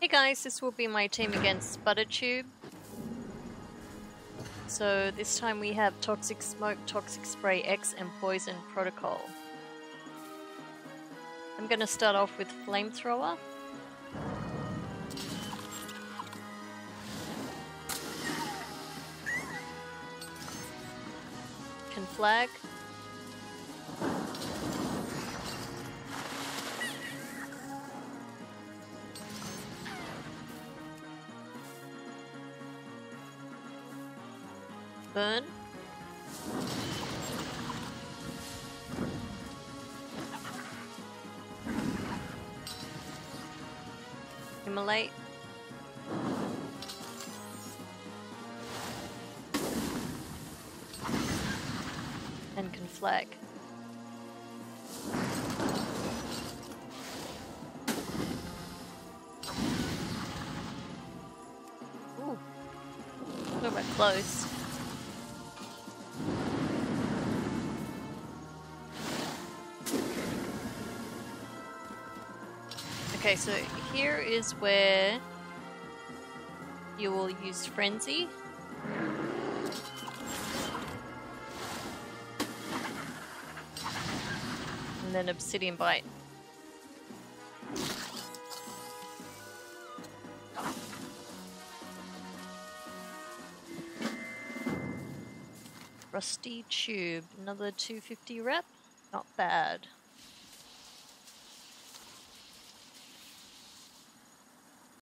Hey guys, this will be my team against SputterTube. So this time we have Toxic Smoke, Toxic Spray X and Poison Protocol. I'm gonna start off with Flamethrower. Can flag. Burn. Immolate. And can flag. Ooh. Not that close. Okay, so here is where you will use Frenzy. And then Obsidian Bite. Rusty Tube, another 250 rep, not bad.